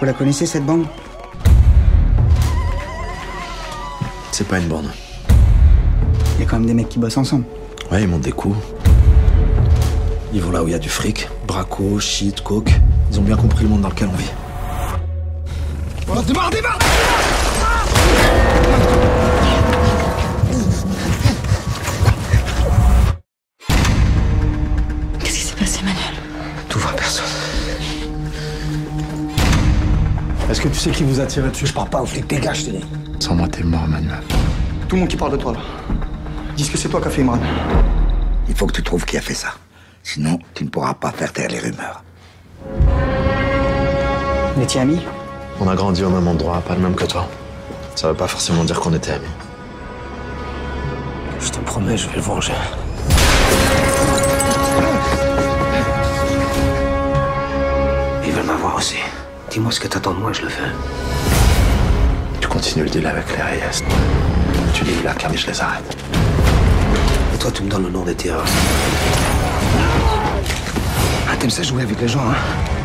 Vous la connaissez, cette bande? C'est pas une bande. Il y a quand même des mecs qui bossent ensemble. Ouais, ils montent des coups. Ils vont là où il y a du fric. Braco, shit, coke. Ils ont bien compris le monde dans lequel on vit. Oh, démarre! Qu'est-ce qui s'est passé, Manuel? Tout va à personne. Est-ce que tu sais qui vous a tiré dessus? Je parle pas au flic, dégage, je te dis. Sans moi, t'es mort, Manuel. Tout le monde qui parle de toi, là. Dis que c'est toi qui as fait Imran. Il faut que tu trouves qui a fait ça. Sinon, tu ne pourras pas faire taire les rumeurs. On était amis? On a grandi au même endroit, pas le même que toi. Ça veut pas forcément dire qu'on était amis. Je te promets, je vais le venger. Ils veulent m'avoir aussi. Dis-moi ce que t'attends de moi, je le fais. Tu continues le deal avec les Reyes. Tu les blagues, mais je les arrête. Et toi, tu me donnes le nom des tireurs. Ah, t'aimes ça jouer avec les gens, hein?